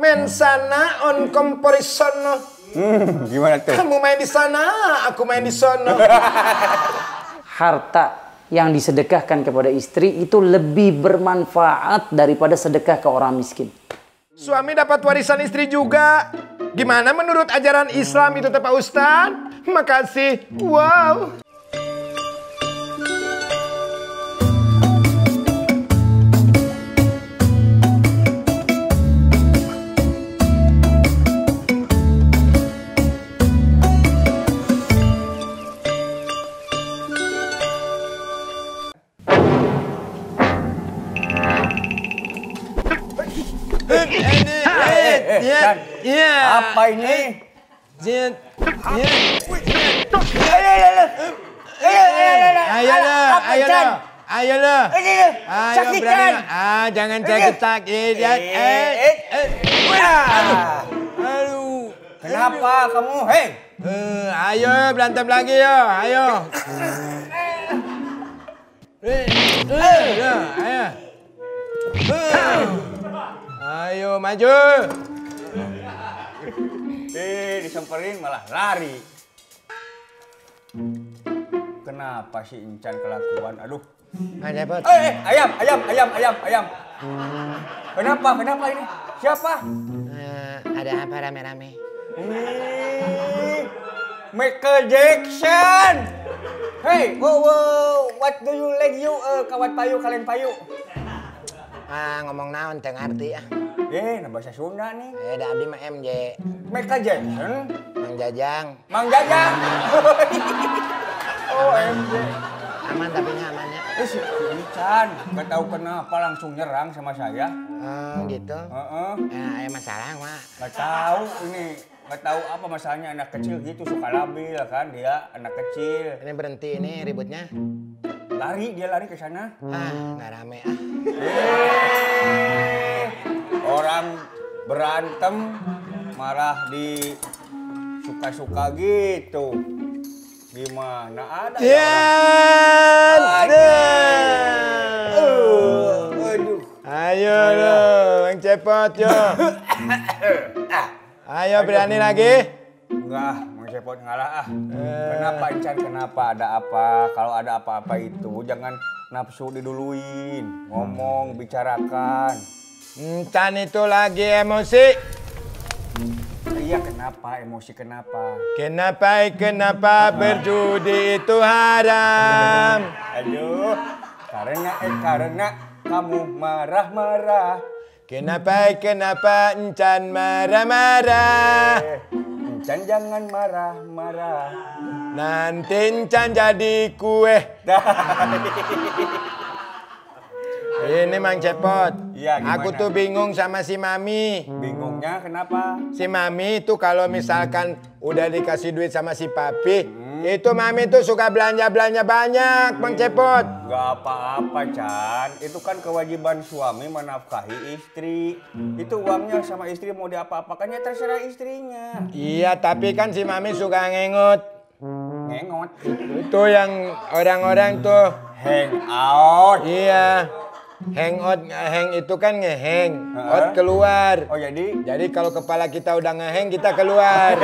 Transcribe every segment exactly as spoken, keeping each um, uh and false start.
Main sana on komporisono. Hmm, gimana tuh? Kamu main di sana, aku main di sono. Harta yang disedekahkan kepada istri itu lebih bermanfaat daripada sedekah ke orang miskin. Suami dapat warisan istri juga. Gimana menurut ajaran Islam itu Pak Ustadz? Makasih. Wow. Iya, iya. Apa ini? Iya, iya. Ayolah, ayolah, ayolah. Ayo berani. Ah, jangan ceketak. Iya, eh, eh. Aduh, kenapa kamu? Hei, ayo berantem lagi yo, ayo. Ayo, ayo maju. Eh, disamperin malah lari. Kenapa sih Encan kelakuan? Aduh. Ada apa? Eh, ayam, ayam, ayam, ayam, ayam. Kenapa? Kenapa ini? Siapa? Uh, ada apa rame-rame? Eh, Michael Jackson. Hey, wow, wow, what do you like you? Uh, kawat payu, kalian payu. Ah, ngomong naon teu ngarti ah. Eh, bahasa Sunda nih. Eh, ada abdi mah M J. Michael Jackson, Mang Jajang. Mang Jajang. Oh, M J. Aman tapi nyaman ya. Eh, si Shinchan, enggak tahu kenapa langsung nyerang sama saya. Oh, gitu. Heeh. Nah, ada masalah mah. Enggak tahu ini, enggak tahu apa masalahnya anak kecil gitu suka labil kan dia, anak kecil. Ini berhenti ini ributnya. Lari, dia lari ke sana. Ah, enggak rame ah. Eee, orang berantem marah di suka-suka gitu. Gimana ada yeah, ya orang? Uh, aduh. Ayo lo, Mang Cepot yo. Ayo berani lagi? Enggak. Cepot ngalah ah. Eh. Kenapa Encan? Kenapa? Ada apa? Kalau ada apa-apa itu jangan nafsu diduluin. Ngomong, bicarakan. Encan itu lagi emosi. Iya kenapa? Emosi kenapa? Kenapa? Kenapa berjudi itu haram? Aduh. Karena eh karena kamu marah-marah. Kenapa? Kenapa Encan marah-marah? Eh. Encan jangan marah-marah. Nanti Encan jadi kue. Ini Mang Cepot. Iya, aku tuh bingung sama si Mami. Bingungnya kenapa? Si Mami tuh kalau misalkan udah dikasih duit sama si Papi, hmm. itu Mami tuh suka belanja-belanja banyak, Mang Cepot. Gak apa-apa, Can. Itu kan kewajiban suami menafkahi istri. Itu uangnya sama istri mau diapa-apakannya terserah istrinya. Iya, tapi kan si Mami suka ngengot. Ngengot? Itu yang orang-orang tuh hang out. Iya. Hang out, ngehang itu kan ngehang, uh-huh. out keluar. Oh jadi? Jadi kalau kepala kita udah ngehang kita keluar.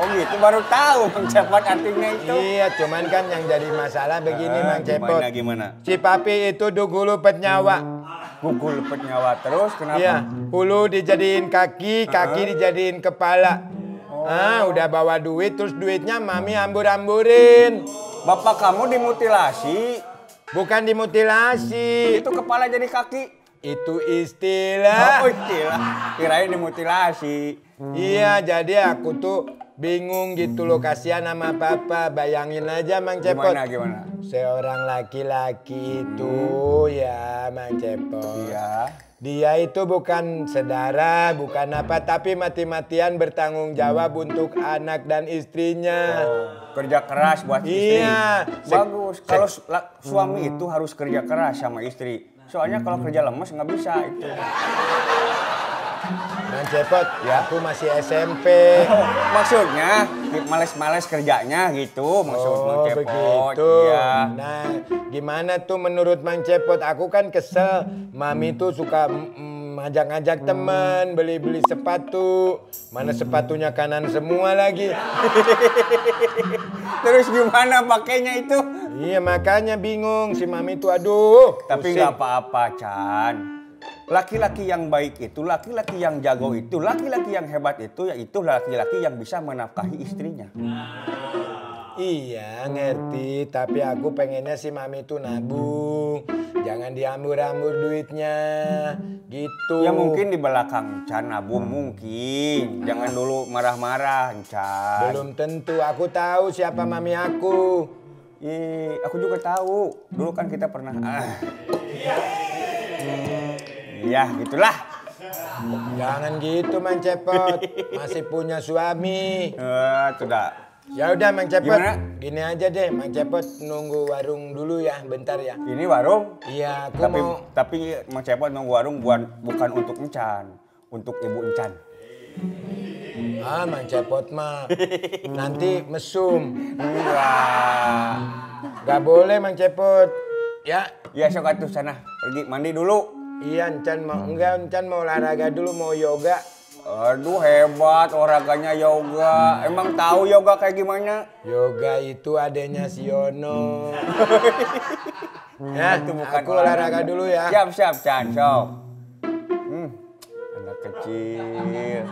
Oh gitu baru tahu Mang Cepot artinya itu. Iya cuman kan yang jadi masalah begini uh, Mang Cepot. Gimana gimana? Si Papi itu dugu lupet nyawa. Dugu lupet nyawa terus kenapa? Iya, hulu dijadiin kaki, kaki uh-huh. dijadiin kepala. Oh. Ah udah bawa duit terus duitnya Mami ambur-amburin. Bapak kamu dimutilasi. Bukan dimutilasi. Itu kepala jadi kaki. Itu istilah. Oh istilah. Kirain dimutilasi. Hmm. Iya jadi aku tuh bingung gitu loh. Kasihan sama Papa. Bayangin aja Mang Cepot. Gimana gimana? Seorang laki-laki itu hmm. ya Mang Cepot. Iya. Dia itu bukan saudara. Bukan apa. Tapi mati-matian bertanggung jawab untuk anak dan istrinya. Oh. Kerja keras buat istri. Iya. Bagus. Kalau suami itu harus kerja keras sama istri. Soalnya kalau kerja lemes nggak bisa itu. Mang Cepot, ya aku masih S M P. Maksudnya males-males kerjanya gitu maksud oh, Mang Cepot. Begitu. Iya. Nah, gimana tuh menurut Mang Cepot? Aku kan kesel. Mami tuh suka ngajak-ngajak teman, beli-beli sepatu. Mana sepatunya kanan semua lagi. Terus gimana pakainya itu? Iya makanya bingung si Mami itu, aduh. Tapi nggak apa-apa, Chan. Laki-laki yang baik itu, laki-laki yang jago itu, laki-laki yang hebat itu, yaitu laki-laki yang bisa menafkahi istrinya. Iya ngerti, tapi aku pengennya si Mami itu nabung. Jangan diambur-ambur duitnya, gitu. Ya mungkin di belakang Encan nabung, mungkin. Jangan dulu marah-marah, Encan. Belum tentu, aku tahu siapa Mami aku. Ih, aku juga tahu. Dulu kan kita pernah... Ah. Ya, gitulah. Jangan gitu, Mang Cepot. Masih punya suami. Eh, sudah. Ya udah, Mang Cepot. Gimana? Gini aja deh, Mang Cepot nunggu warung dulu ya, bentar ya. Ini warung? Iya, aku tapi, mau. Tapi Mang Cepot nunggu warung bukan bukan untuk Encan, untuk Ibu Encan. Ah, Mang Cepot mah nanti mesum. Wah. Gak boleh, Mang Cepot. Ya, ya sok atuh sana. Pergi mandi dulu. Iya, Encan mau enggak, Encan mau olahraga dulu, mau yoga. Aduh hebat olahraganya yoga. Emang tahu yoga kayak gimana? Yoga itu adanya si Yono. Ya, itu bukan aku olahraga dulu ya. Siap-siap, Chan. So. Hmm. Anak kecil.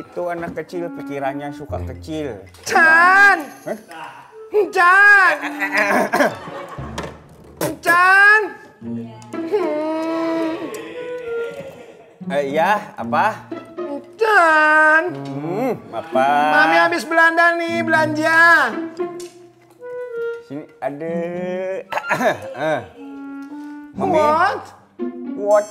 Itu anak kecil pikirannya suka kecil. Chan. Hah? Chan. Chan. Eh, ya, apa? Encan. Hmm, apa? Mami habis Belanda nih, belanja. Sini ada. Mami. What? What?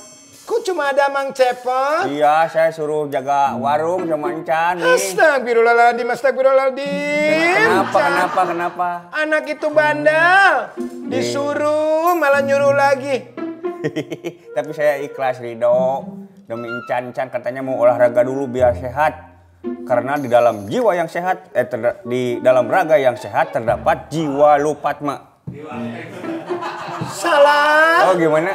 Kok cuma ada Mang Cepot? Iya, saya suruh jaga warung sama Encan nih. Astagfirullahaladzim, astagfirullahaladzim. Kenapa, Encan. kenapa, kenapa? Anak itu bandel. Disuruh, malah nyuruh lagi. Tapi saya ikhlas, Ridho. Demi Encan, Encan katanya mau olahraga dulu biar sehat. Karena di dalam jiwa yang sehat, eh di dalam raga yang sehat terdapat jiwa lupatma. Salah. Oh gimana?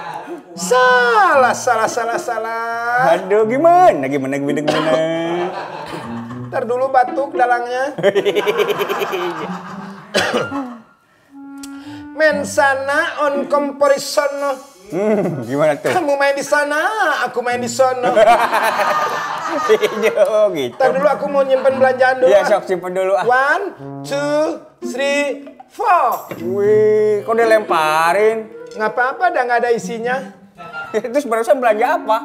Salah, salah, salah, salah. Aduh gimana, gimana, gimana, gimana. Ntar dulu batuk dalangnya. Mensana on komporisono. Hmm, gimana tuh? Kamu main di sana, aku main di sono. Yo, gitu. Ntar dulu aku mau nyimpen belanjaan dulu. Ya, sok simpen dulu ah. One, two, three, four. Wih, kok dilemparin? Nggak apa-apa, dah nggak ada isinya. Terus barusan belanja apa?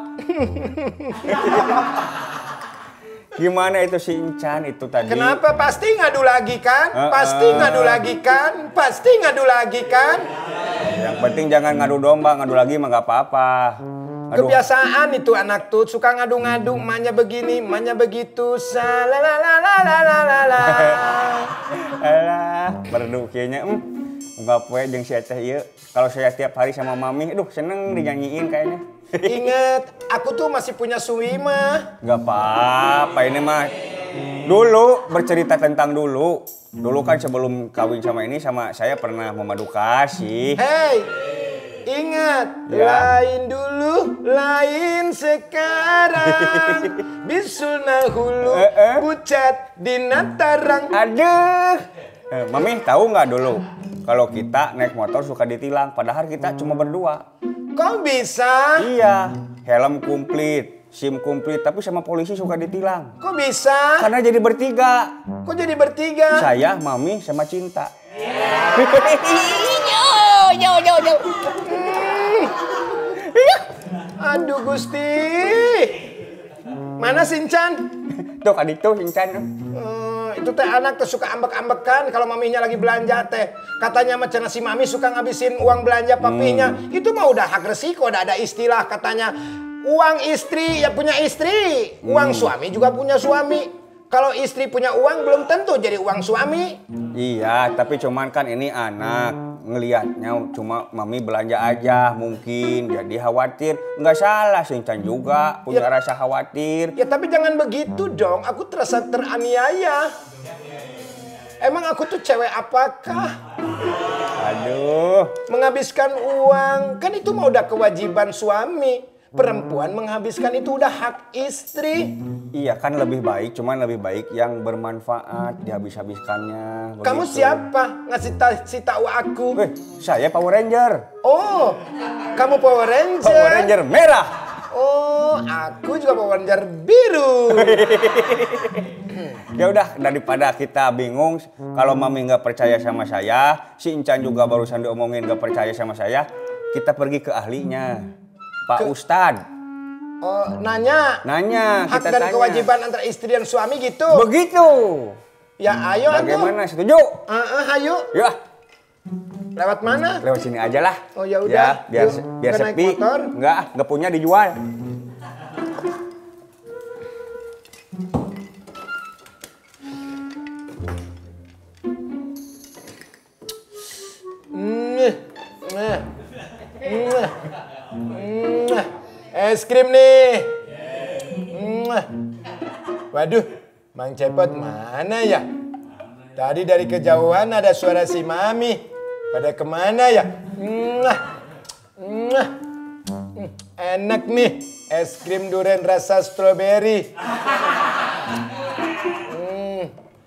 Gimana itu si Encan itu tadi? Kenapa? Pasti ngadu lagi kan? Uh -uh. Pasti ngadu lagi kan? Pasti ngadu lagi kan? Yang penting jangan ngadu domba, ngadu lagi mah gak apa-apa. Kebiasaan itu anak tuh suka ngadu-ngadu, emaknya begini, emaknya begitu. Salalalalalalalala. Alah, merdu kayaknya. Enggak poe jeung si Aceh ieu. Kalau saya tiap hari sama Mami, aduh seneng dinyanyiin kayaknya. Ingat, aku tuh masih punya suwi mah. Gak apa-apa ini mah. Dulu bercerita tentang dulu. Dulu kan sebelum kawin sama ini sama saya pernah memadu kasih. Hei, ingat ya. Lain dulu, lain sekarang. Bisulna hulu, pucat di natarang. Aduh, eh, Mami tahu nggak dulu? Kalau kita naik motor suka ditilang, padahal kita cuma berdua. Kok bisa? Iya, helm komplit, SIM komplit, tapi sama polisi suka ditilang. Kok bisa? Karena jadi bertiga. Kok jadi bertiga? Saya, Mami, sama Cinta. Jauh, jauh, jauh, jauh. Aduh, Gusti. Mana Shinchan? Tuh, adik tuh Shinchan. Itu teh anak tuh suka ambek-ambekan kalau maminya lagi belanja teh. Katanya macam si Mami suka ngabisin uang belanja papinya. Hmm. Itu mah udah hak resiko, udah ada istilah katanya uang istri ya punya istri, uang hmm. suami juga punya suami. Kalau istri punya uang belum tentu jadi uang suami. Iya, tapi cuman kan ini anak ngelihatnya cuma Mami belanja aja mungkin jadi khawatir. Nggak salah, Shinchan juga punya ya, rasa khawatir. Ya tapi jangan begitu dong, aku terasa teraniaya. Emang aku tuh cewek apakah? Aduh. Menghabiskan uang, kan itu mah udah kewajiban suami. Perempuan menghabiskan itu udah hak istri. Iya kan, lebih baik, cuman lebih baik yang bermanfaat dihabis-habiskannya. Kamu siapa ngasih si tahu aku? Eh, saya Power Ranger. Oh, kamu Power Ranger. Power Ranger merah. Oh, aku juga Power Ranger biru. Ya udah, daripada kita bingung, kalau Mami nggak percaya sama saya, si Encan juga barusan diomongin nggak percaya sama saya, kita pergi ke ahlinya, Pak ke... Ustadz. Oh, nanya. Nanya. Hak kita dan tanya. Kewajiban antara istri dan suami gitu. Begitu. Ya ayo. Bagaimana? Atuh. Setuju? Uh, uh, ayo. Ya. Lewat mana? Lewat sini aja lah. Oh ya udah. Ya, biar yuk, biar sepi. Nggak, nggak punya dijual. Es krim nih. Waduh, Mang Cepot mana ya? Tadi dari kejauhan ada suara si Mami. Pada kemana ya? Enak nih, es krim durian rasa stroberi.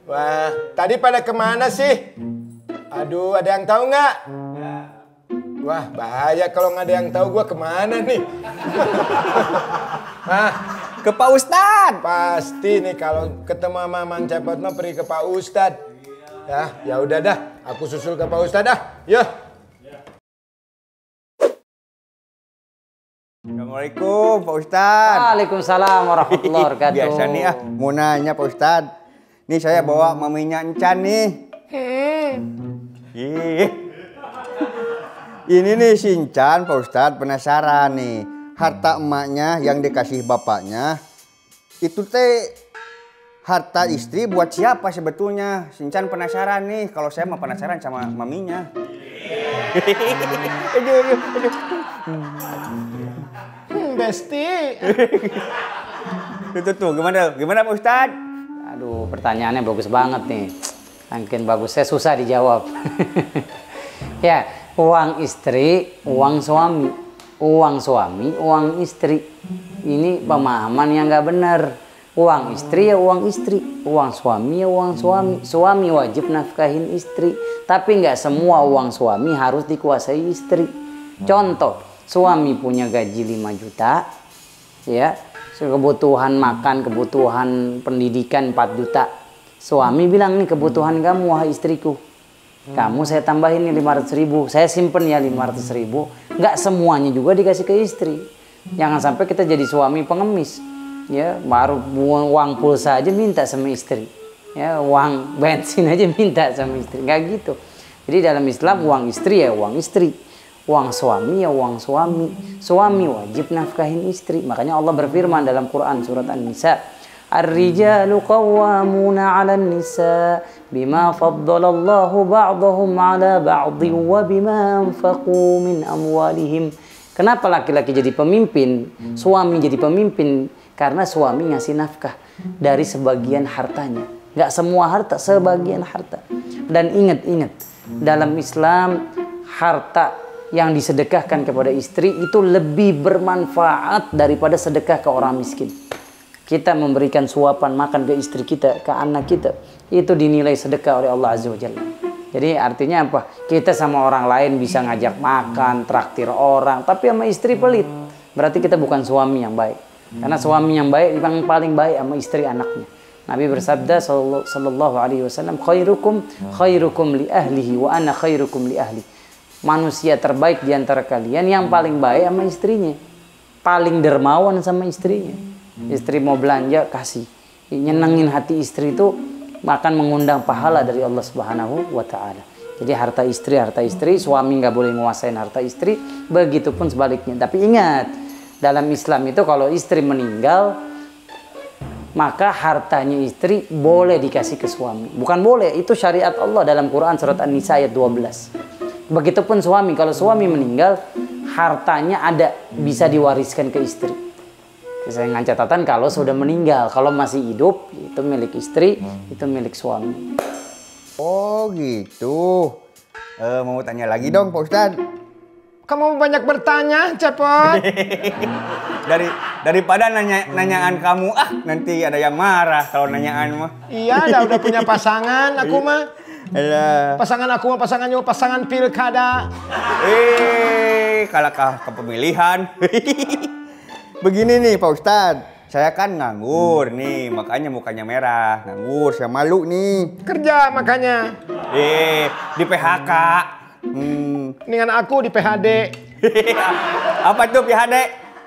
Wah, tadi pada kemana sih? Aduh, ada yang tahu nggak? Wah, bahaya kalau nggak ada yang tahu gue kemana nih. Nah, ke Pak Ustadz. Pasti nih kalau ketemu sama Mang Cepot mah pergi ke Pak Ustadz. Ya, ya udah dah, aku susul ke Pak Ustadz dah. Yuk. Assalamualaikum Pak Ustadz. Waalaikumsalam warahmatullahi wabarakatuh. Biasa nih ah, mau nanya Pak Ustadz. Nih saya bawa maminya Encan nih. Ih. Ini nih Shinchan, Pak Ustadz penasaran nih. Harta emaknya yang dikasih bapaknya, itu teh harta istri buat siapa sebetulnya? Shinchan penasaran nih, kalau saya mah penasaran sama maminya. Aduh, aduh, aduh. Hmm, besti. Tuh, tuh, tuh, gimana, gimana Pak Ustadz? Aduh, pertanyaannya bagus banget nih. Mungkin bagus, saya susah dijawab. Ya. Uang istri, uang suami, uang suami, uang istri. Ini pemahaman yang nggak benar. Uang istri ya uang istri, uang suami ya uang suami. Suami wajib nafkahin istri, tapi nggak semua uang suami harus dikuasai istri. Contoh, suami punya gaji lima juta, ya, kebutuhan makan, kebutuhan pendidikan empat juta. Suami bilang, nih kebutuhan kamu wahai istriku. Kamu saya tambahin nih lima ratus ribu, saya simpen ya lima ratus ribu. Nggak semuanya juga dikasih ke istri. Jangan sampai kita jadi suami pengemis. Ya, baru uang pulsa aja minta sama istri. Ya, uang bensin aja minta sama istri. Nggak gitu. Jadi dalam Islam uang istri ya uang istri. Uang suami ya uang suami. Suami wajib nafkahin istri. Makanya Allah berfirman dalam Quran surat An-Nisa. Ar-rijalu qawwamuna 'alan nisa bima faddalallahu ba'dahum 'ala ba'dhin wa bima anfaqu min amwalihim. Kenapa laki-laki jadi pemimpin, suami jadi pemimpin? Karena suami ngasih nafkah dari sebagian hartanya. Enggak semua harta, sebagian harta. Dan ingat-ingat, dalam Islam harta yang disedekahkan kepada istri itu lebih bermanfaat daripada sedekah ke orang miskin. Kita memberikan suapan makan ke istri kita, ke anak kita, itu dinilai sedekah oleh Allah Azza wa Jalla. Jadi artinya apa? Kita sama orang lain bisa ngajak makan, traktir orang, tapi sama istri pelit. Berarti kita bukan suami yang baik. Karena suami yang baik yang paling baik sama istri anaknya. Nabi bersabda sallallahu alaihi wasallam, khairukum khairukum li ahlihi wa ana khairukum li ahli. Manusia terbaik di antara kalian yang paling baik sama istrinya. Paling dermawan sama istrinya. Istri mau belanja, kasih. Nyenengin hati istri itu akan mengundang pahala dari Allah Subhanahu wa Ta'ala. Jadi harta istri, harta istri, suami nggak boleh nguasain harta istri, begitupun sebaliknya. Tapi ingat, dalam Islam itu kalau istri meninggal, maka hartanya istri boleh dikasih ke suami. Bukan boleh, itu syariat Allah dalam Quran surat An-Nisa ayat dua belas. Begitupun suami, kalau suami meninggal, hartanya ada, bisa diwariskan ke istri. Saya ngasih catatan kalau sudah meninggal, kalau masih hidup itu milik istri, itu milik suami. Oh gitu. E, mau tanya lagi dong Pak Ustadz. Kamu banyak bertanya Cepot. Dari daripada nanya nanyaan kamu, ah nanti ada yang marah kalau nanyaan mah. Iya, udah udah punya pasangan aku mah. Pasangan aku mah pasangannya pasangan pilkada. Eh, kalah kah kepemilihan. Begini nih Pak Ustadz. Saya kan nganggur nih, makanya mukanya merah. Nganggur, saya malu nih. Kerja makanya. Eh, di P H K. Hmm. Dengan aku di P H D. Apa tuh P H D?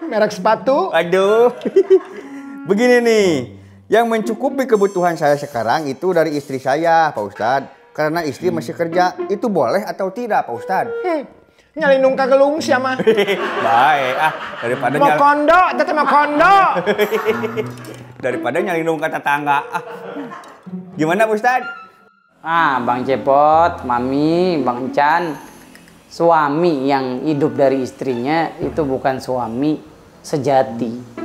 Merek sepatu. Aduh. Begini nih, yang mencukupi kebutuhan saya sekarang itu dari istri saya, Pak Ustadz. Karena istri masih kerja, itu boleh atau tidak, Pak Ustadz? Hmm. Nyalindung kagelung siapa? Baik ah daripada mau nyal... kondo, tetep mau kondo. Daripada nyalindung ke tetangga. Ah. Gimana Pak Ustadz? Ah, Bang Cepot, Mami, Bang Encan, suami yang hidup dari istrinya itu bukan suami sejati.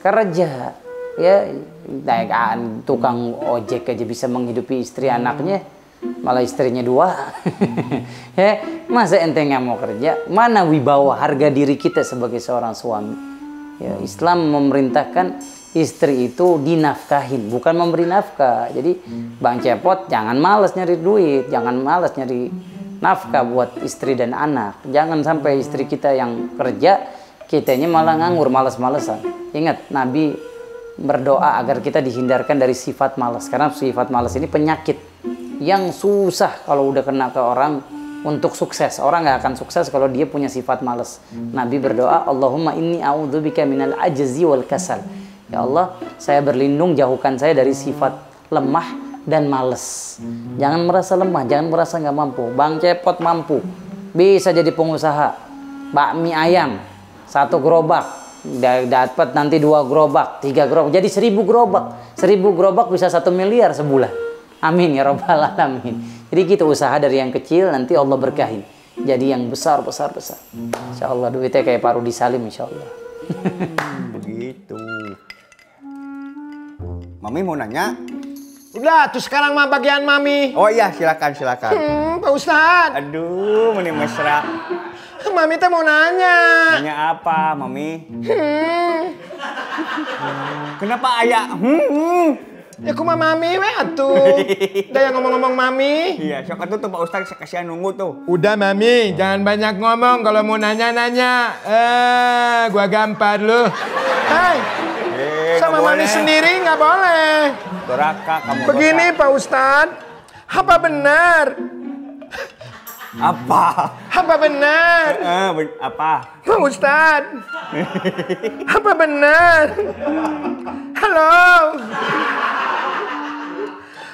Kerja ya, naik tukang ojek aja bisa menghidupi istri anaknya. Malah istrinya dua. Ya, masa ente nggak mau kerja? Mana wibawa harga diri kita sebagai seorang suami? Ya, Islam memerintahkan istri itu dinafkahin, bukan memberi nafkah. Jadi Bang Cepot jangan malas nyari duit, jangan malas nyari nafkah buat istri dan anak. Jangan sampai istri kita yang kerja, kitanya malah nganggur, malas-malesan. Ingat, Nabi berdoa agar kita dihindarkan dari sifat malas. Karena sifat malas ini penyakit yang susah kalau udah kena ke orang untuk sukses. Orang nggak akan sukses kalau dia punya sifat malas. Nabi berdoa, Allahumma inni a'udzubika minal ajzi wal kasal. Ya Allah, saya berlindung, jauhkan saya dari sifat lemah dan malas. Jangan merasa lemah, jangan merasa nggak mampu. Bang Cepot mampu, bisa jadi pengusaha bakmi ayam satu gerobak, dapat nanti dua gerobak, tiga gerobak, jadi seribu gerobak. Seribu gerobak bisa satu miliar sebulan. Amin ya Rabbal Alamin. Jadi kita usaha dari yang kecil, nanti Allah berkahin. Jadi yang besar, besar, besar. Insya Allah duitnya kayak paru disalim, insya Allah. Begitu. Mami mau nanya? Udah, tuh sekarang mah bagian Mami. Oh iya, silakan, silakan. Hmm, Pak Ustadz. Aduh, meni mesra. Mami tuh mau nanya. Nanya apa, Mami? Hmm. Kenapa ayah? Hmm. Ya aku mah Mami weh atuh. Udah yang ngomong-ngomong Mami. Iya, sok atuh tuh Pak Ustadz kasihan nunggu tuh. Udah Mami, jangan banyak ngomong kalau mau nanya-nanya. Eh, gua gampar lu. Hei. Eh, sama Mami boleh. Sendiri nggak boleh. Doraka kamu. Begini doraka. Pak Ustadz, apa benar? Apa? Apa benar? Eh, ben apa? Pak Ustadz. Apa benar? Halo.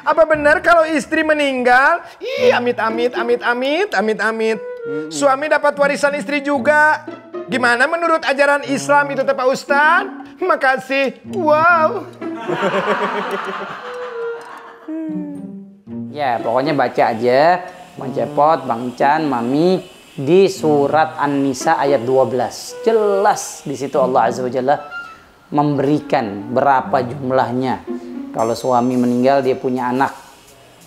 Apa benar kalau istri meninggal? Ih, amit, amit, amit, amit, amit, amit. Suami dapat warisan istri juga. Gimana menurut ajaran Islam itu, Pak Ustadz? Makasih. Wow. Ya, pokoknya baca aja. Bang Cepot, Bang Encan, Mami. Di surat An-Nisa ayat dua belas. Jelas di situ Allah Azza wa Jalla memberikan berapa jumlahnya. Kalau suami meninggal dia punya anak,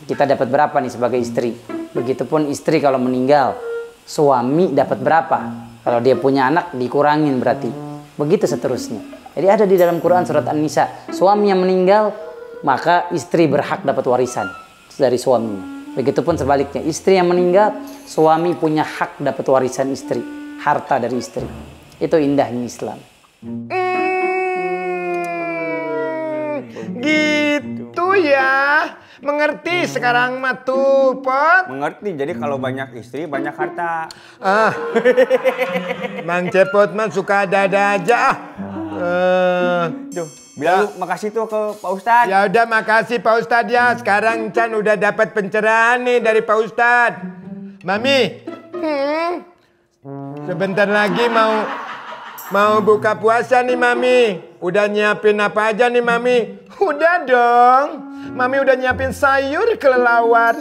kita dapat berapa nih sebagai istri? Begitupun istri kalau meninggal, suami dapat berapa? Kalau dia punya anak dikurangin berarti. Begitu seterusnya. Jadi ada di dalam Quran surat An-Nisa, suami yang meninggal maka istri berhak dapat warisan dari suaminya. Begitupun sebaliknya, istri yang meninggal suami punya hak dapat warisan istri, harta dari istri. Itu indahnya Islam. Gitu ya, mengerti sekarang matu Pot. Mengerti, jadi kalau banyak istri banyak harta. Ah, Mang Cepot man suka dada aja. Uh, tuh, bilang ya. Makasih tuh ke Pak Ustadz. Ya udah makasih Pak Ustadz ya. Sekarang Chan udah dapat pencerahan nih dari Pak Ustadz. Mami, hmm. sebentar lagi mau mau buka puasa nih Mami. Udah nyiapin apa aja nih Mami? Udah dong, Mami udah nyiapin sayur kelelawar.